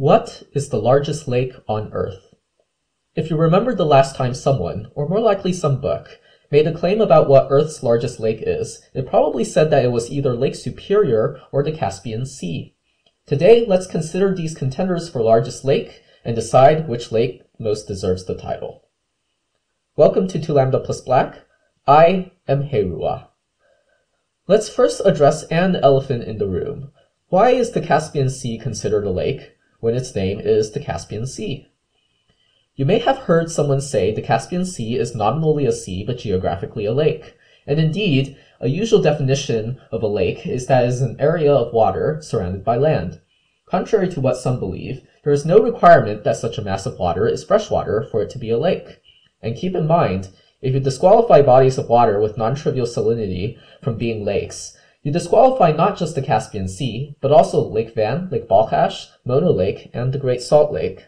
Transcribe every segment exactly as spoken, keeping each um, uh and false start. What is the largest lake on Earth? If you remember the last time someone, or more likely some book, made a claim about what Earth's largest lake is, it probably said that it was either Lake Superior or the Caspian Sea. Today, let's consider these contenders for largest lake and decide which lake most deserves the title. Welcome to two Lambda Plus Black. I am Herua. Let's first address an elephant in the room. Why is the Caspian Sea considered a lake when its name is the Caspian Sea? You may have heard someone say the Caspian Sea is nominally a sea but geographically a lake. And indeed, a usual definition of a lake is that it is an area of water surrounded by land. Contrary to what some believe, there is no requirement that such a mass of water is freshwater for it to be a lake. And keep in mind, if you disqualify bodies of water with non-trivial salinity from being lakes, you disqualify not just the Caspian Sea, but also Lake Van, Lake Balkhash, Mono Lake, and the Great Salt Lake.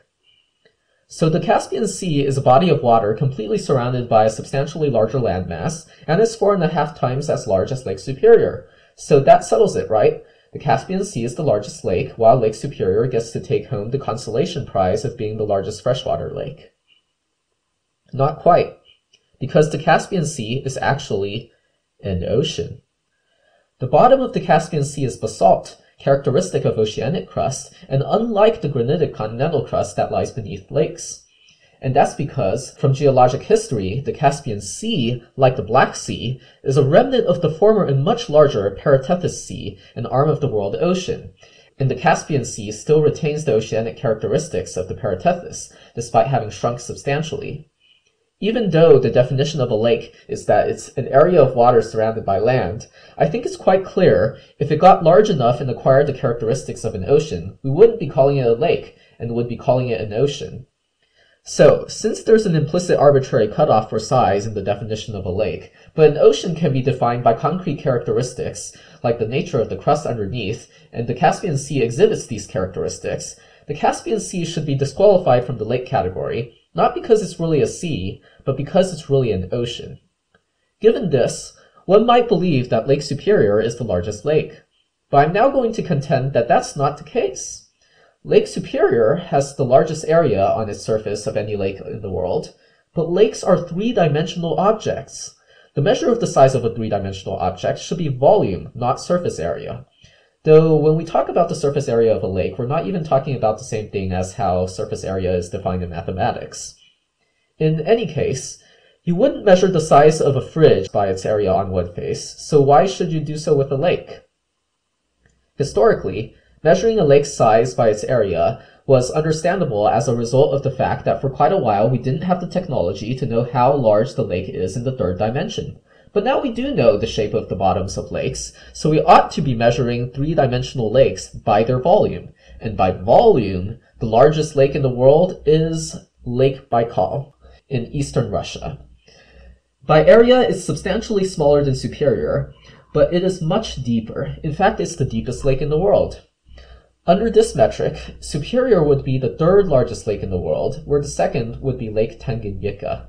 So the Caspian Sea is a body of water completely surrounded by a substantially larger landmass, and is four and a half times as large as Lake Superior. So that settles it, right? The Caspian Sea is the largest lake, while Lake Superior gets to take home the consolation prize of being the largest freshwater lake. Not quite, because the Caspian Sea is actually an ocean. The bottom of the Caspian Sea is basalt, characteristic of oceanic crust, and unlike the granitic continental crust that lies beneath lakes. And that's because, from geologic history, the Caspian Sea, like the Black Sea, is a remnant of the former and much larger Paratethys Sea, an arm of the world ocean. And the Caspian Sea still retains the oceanic characteristics of the Paratethys, despite having shrunk substantially. Even though the definition of a lake is that it's an area of water surrounded by land, I think it's quite clear if it got large enough and acquired the characteristics of an ocean, we wouldn't be calling it a lake and would be calling it an ocean. So, since there's an implicit arbitrary cutoff for size in the definition of a lake, but an ocean can be defined by concrete characteristics like the nature of the crust underneath, and the Caspian Sea exhibits these characteristics, the Caspian Sea should be disqualified from the lake category, not because it's really a sea, but because it's really an ocean. Given this, one might believe that Lake Superior is the largest lake, but I'm now going to contend that that's not the case. Lake Superior has the largest area on its surface of any lake in the world, but lakes are three-dimensional objects. The measure of the size of a three-dimensional object should be volume, not surface area. Though when we talk about the surface area of a lake, we're not even talking about the same thing as how surface area is defined in mathematics. In any case, you wouldn't measure the size of a fridge by its area on one face, so why should you do so with a lake? Historically, measuring a lake's size by its area was understandable as a result of the fact that for quite a while we didn't have the technology to know how large the lake is in the third dimension. But now we do know the shape of the bottoms of lakes, so we ought to be measuring three-dimensional lakes by their volume. And by volume, the largest lake in the world is Lake Baikal in eastern Russia. By area, it's substantially smaller than Superior, but it is much deeper. In fact, it's the deepest lake in the world. Under this metric, Superior would be the third largest lake in the world, where the second would be Lake Tanganyika.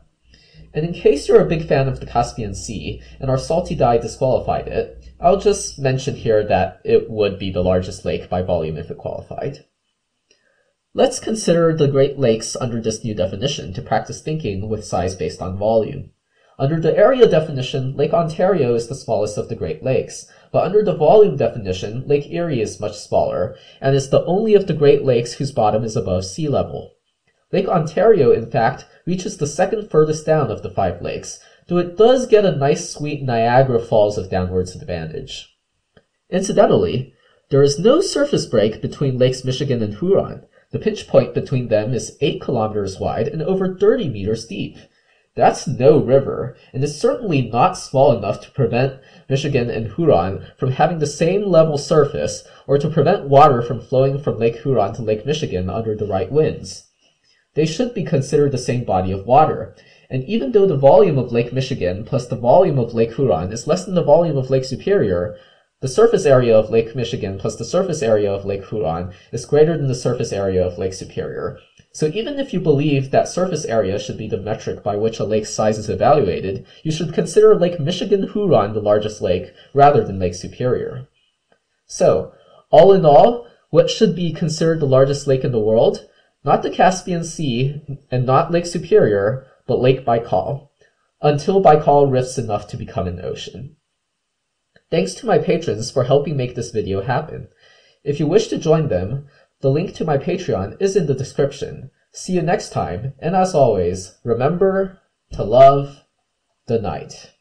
And in case you're a big fan of the Caspian Sea, and our salty dye disqualified it, I'll just mention here that it would be the largest lake by volume if it qualified. Let's consider the Great Lakes under this new definition to practice thinking with size based on volume. Under the area definition, Lake Ontario is the smallest of the Great Lakes, but under the volume definition, Lake Erie is much smaller, and is the only of the Great Lakes whose bottom is above sea level. Lake Ontario, in fact, reaches the second furthest down of the five lakes, though it does get a nice sweet Niagara Falls of downwards advantage. Incidentally, there is no surface break between Lakes Michigan and Huron. The pinch point between them is eight kilometers wide and over thirty meters deep. That's no river, and is certainly not small enough to prevent Michigan and Huron from having the same level surface, or to prevent water from flowing from Lake Huron to Lake Michigan under the right winds. They should be considered the same body of water, and even though the volume of Lake Michigan plus the volume of Lake Huron is less than the volume of Lake Superior, the surface area of Lake Michigan plus the surface area of Lake Huron is greater than the surface area of Lake Superior. So even if you believe that surface area should be the metric by which a lake's size is evaluated, you should consider Lake Michigan-Huron the largest lake rather than Lake Superior. So, all in all, what should be considered the largest lake in the world, not the Caspian Sea and not Lake Superior, but Lake Baikal, until Baikal rifts enough to become an ocean. Thanks to my patrons for helping make this video happen. If you wish to join them, the link to my Patreon is in the description. See you next time, and as always, remember to love the night.